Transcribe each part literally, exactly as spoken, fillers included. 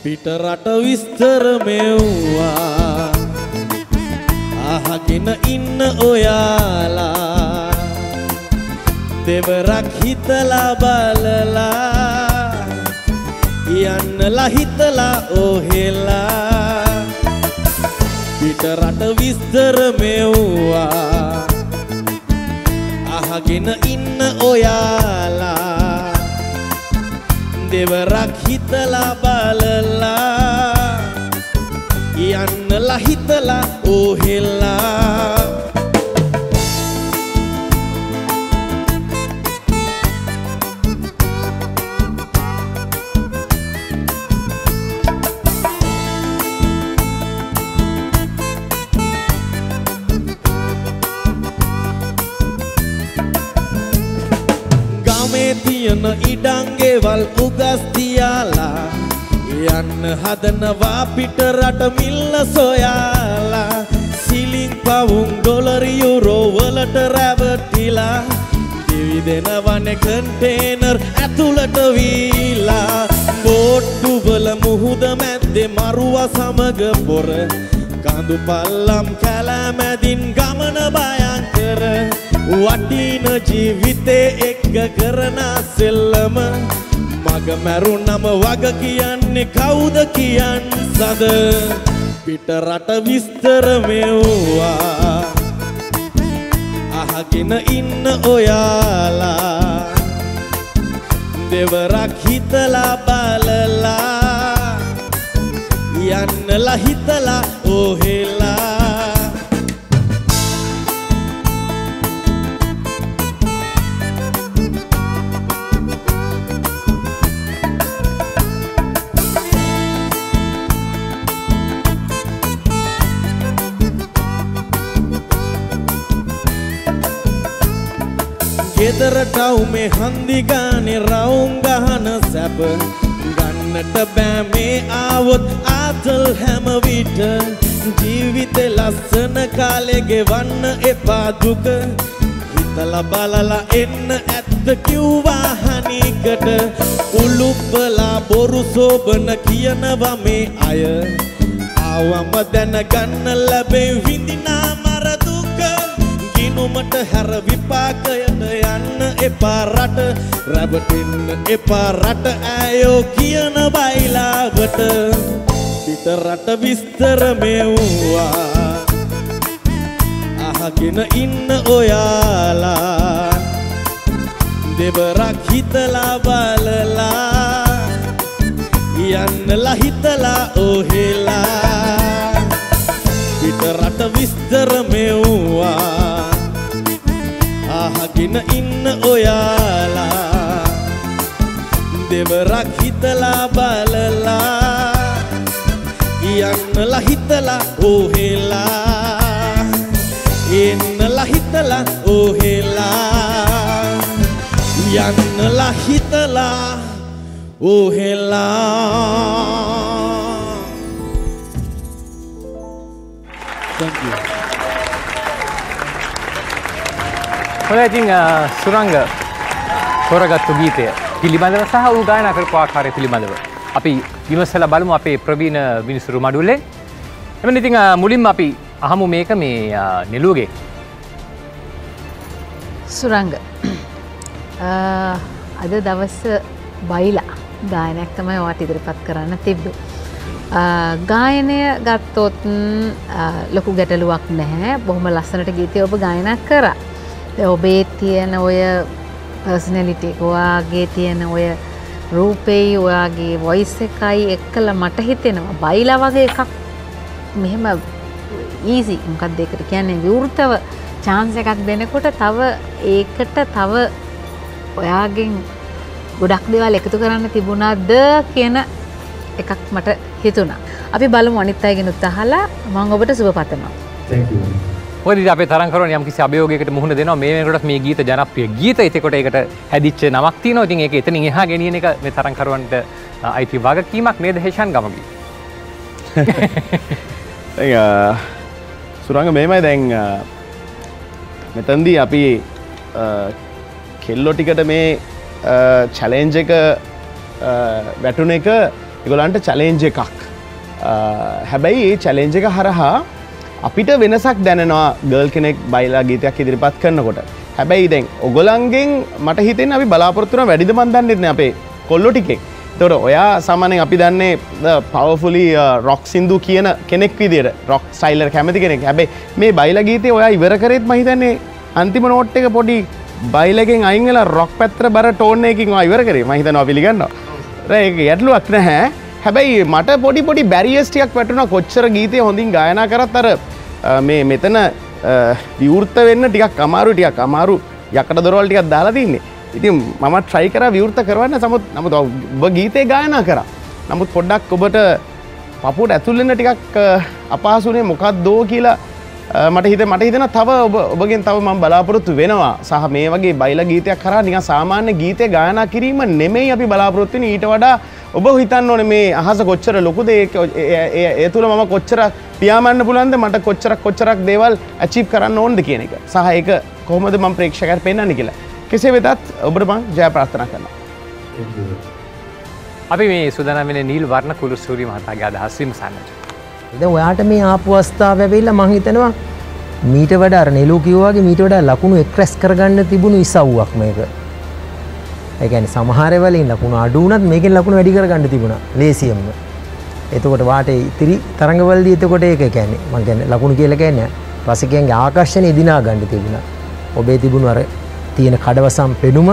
Pitarata Wisthara mewa ahagena inna oyala devarak hitala balala yannala hitala ohela Pitarata Wisthara mewa ahagena inna oyala devarak hitala balala yannala hitala ohela Tiyana idange wal ugas tiyala yanna hadanawa pitarata milla soyala siling pavun dollar euro walata ravatila devi denawane container athulata vila bottu wala muhuda madde maruwa samaga pora kandu pallam kala madin gamana bayankara Watina jeevithe ekka karana sellama maga marunama waga kiyanne kawuda kiyansada Pitarata Wisthara mewa ahagena inna oyala devarak hitala balala yannala hitala ohela Gedara taume handi gane raunga hana sap gannata bæme avut athal hama vita jeevithe lassana kale gewanna epa duka hitala balala enna ætda kiwwa hanikata ulupala boru sobana kiyanawa me aya awama dana ganna labe vindina mara duka ginumat hara vipakaya Yanna eparata rabatinna eparata ayo kiyana bailagata Pitarata Wisthara mewa ahagena inna oyala devarak hitala balala yannala hitala ohela Pitarata Wisthara mewa ahagena inna oyala devarak hitala balala yannala hitala ohela yannala hitala ohela yannala hitala ohela. Thank you. Well, I think uh, Suranga, Soragatu Gita, Pilimandra Sahu Gana Kakari Pilimandra. Api, Vimasala Balma Pe, Pravina, Ministru Madule. I mean, I think uh, Mulimapi, Ahamu Meka me uh, Niluge. Suranga, uh, other Davas Baila, Gayanakama, what is the Patkarana Tibu. Gayane got Totten, Loku Gataluak Nehe, Bomalasana Gita over Gayanakara. ඔබේ තියෙන ඔය personality එක ඔයාගේ තියෙන ඔය රූපේ ඔයාගේ voice එකයි එක්කලා මට හිතෙනවා බයිලා වගේ එකක් මෙහෙම easy මොකක්ද ඒකට කියන්නේ විවෘතව chance එකක් දෙනකොට තව ඒකට තව ඔයාගෙන් ගොඩක් දේවල් එකතු කරන්න තිබුණාද කියන එකක් මට හිතුණා. අපි බලමු අනිත් අයගෙනුත් අහලා මම ඔබට සුබ පතනවා. Thank you. මොකද අපේ තරංගකරුවන් යම් කිසි අභියෝගයකට මුහුණ දෙනවා මේ වෙනකොටත් මේ ගීත ජනප්‍රිය ගීත. ඒකට ඒකට හැදිච්ච නමක් තියෙනවා. ඉතින් ඒක එතනින් එහා ගෙනියන එක මේ තරංගකරුවන්ට අයිති වගකීමක් නේද හේෂන් ගමගේ? දැන් සුරංග මෙහෙමයි, දැන් මෙතනදී අපි කෙල්ලෝ ටිකට මේ චැලෙන්ජ් එක වැටුන එක ඒගොල්ලන්ට චැලෙන්ජ් එකක්. හැබැයි ඒ චැලෙන්ජ් එක හරහා අපිට වෙනසක් දැනෙනවා ගර්ල් කෙනෙක් බයිලා ගීතයක් ඉදිරිපත් කරනකොට. හැබැයි දැන් ඔගොල්ලන්ගෙන් මට හිතෙන්නේ අපි බලාපොරොත්තු වෙන වැඩිද මන් දන්නේ නැහැ අපේ කොල්ලෝ ටිකේ. ඒතකොට ඔයා සාමාන්‍යයෙන් අපි දන්නේ පවර්ෆුලි රොක් සින්දු කියන කෙනෙක් විදියට, රොක් ස්ටයිලර් කැමති කෙනෙක්. හැබැයි මේ බයිලා ගීතේ ඔයා ඉවර කරෙත් මම හිතන්නේ අන්තිම නෝට් එක පොඩි බයිලගෙන් අයින් වෙලා රොක් පැත්තට බර ටෝන් එකකින් ඔයා ඉවර කරේ. මම හිතනවා පිළිගන්නවා. ඒක ගැටලුවක් නැහැ. හැබැයි මට පොඩි පොඩි බැරියස් ටිකක් වැටුණා. කොච්චර ගීතේ හොඳින් ගායනා කරත් අර මේ මෙතන විවෘත වෙන්න ටිකක් අමාරු ටිකක් අමාරු යකඩ දොරවල් ටිකක් දාලා තින්නේ. ඉතින් මම try කරා විවෘත කරවන්න. නමුත් නමුත් ඔබ ගීතේ ගායනා කරා. නමුත් පොඩ්ඩක් ඔබට පපුවට ඇතුල් වෙන්න ටිකක් අපහසුනේ මොකක්දෝ කියලා මට හිතේ මට හිතෙනවා. තව ඔබ ඔබගෙන් තව මම බලාපොරොත්තු වෙනවා. සහ මේ වගේ බයිලා ගීතයක් කරා නිකන් සාමාන්‍ය ගීතේ ගායනා කිරීම නෙමෙයි අපි බලාපොරොත්තු වෙන්නේ. ඊට වඩා ඔබ හිතන්න ඕනේ මේ අහස කොච්චර ලොකුද, ඒ තුළ මම කොච්චර පියාඹන්න පුළුවන්ද, මට කොච්චරක් කොච්චරක් දේවල් ඇචීව් කරන්න ඕනද කියන එක සහ ඒක කොහොමද මම ප්‍රේක්ෂකයන්ට පෙන්වන්නේ කියලා. කෙසේ වෙතත් ඔබට මම ජය ප්‍රාර්ථනා කරනවා. අපි මේ සූදානම් වෙන්නේ නිල් වර්ණ කුලසූරි මහතාගේ අදහස් විමසන්නට. දැන් ඔයාට මේ ආපු අවස්ථාව ලැබිලා මම හිතනවා මීට වඩා අර නෙළු කිව්වා වගේ මීට වඩා ලකුණු එක්ස්ප්‍රෙස් කරගන්න තිබුණු ඉසව්වක් මේක. ඒ කියන්නේ සමහර වෙලාවෙන් ලකුණු අඩු වුණත් මේකෙන් ලකුණු වැඩි කරගන්න තිබුණා ලේසියෙන්ම. එතකොට වාට ඉතිරි තරඟවලදී එතකොට ඒක කියන්නේ මම කියන්නේ ලකුණු කියලා කියන්නේ රසිකයන්ගේ ආකර්ෂණය දිනා ගන්න තිබුණා. ඔබේ තිබුණු අර තියෙන කඩවසම් පෙනුම,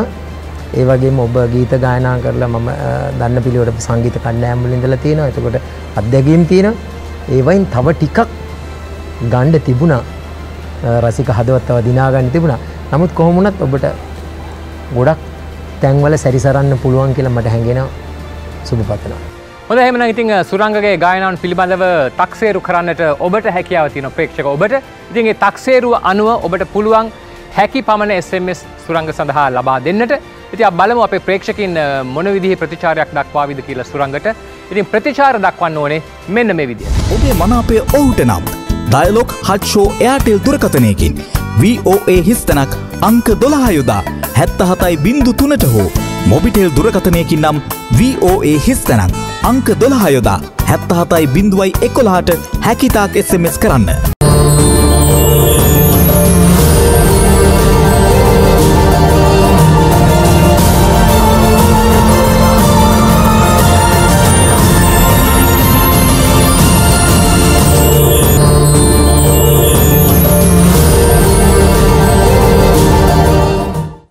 ඒ වගේම ඔබ ගීත ගායනා කරලා මම දන්න පිළිවෙලට සංගීත කණ්ඩායම් වල ඉඳලා තියෙනවා. එතකොට අධ්‍යක්ීම් තියෙනවා. ඒ වයින් තව ටිකක් ගන්න තිබුණා. රසික හදවතව දිනා ගන්න තිබුණා. නමුත් කොහොම වුණත් ඔබට ගොඩක් තැන්වල සැරිසරන්න පුළුවන් කියලා මට හැඟෙනවා. සුබ පතනවා. හොඳයි, එහෙනම් ඉතින් සුරංගගේ ගායනාවන් පිළිබඳව තක්සේරු කරන්නට ඔබට හැකියාව තියෙන ප්‍රේක්ෂක ඔබට. ඉතින් ඒ තක්සේරුව අනුව ඔබට පුළුවන් හැකි පමණ එස් එම් එස් සුරංග සඳහා ලබා දෙන්නට. ඉතින් අපි බලමු අපේ ප්‍රේක්ෂකින් මොන විදිහේ ප්‍රතිචාරයක් දක්වාවිද කියලා සුරංගට. ඉතින් ප්‍රතිචාර දක්වන්න ඕනේ මෙන්න මේ විදිහට. ඔබේ මනාපය ඔවුට නම් ඩයලොග් හට් ෂෝ එයාටෙල් දුරකථනයකින් වී ඕ ඒ හිස්තනක් අංක දොළහ යොදා හැත්තහතයි බින්දු තුනට හෝ මොබිටෙල් දුරකථනයකින් නම් වී ඕ ඒ හිස්තනක් අංක දොළහ යොදා හැත්තහතයි බින්දුවයි එකොළහට හැකිතාක් එස් එම් එස් කරන්න.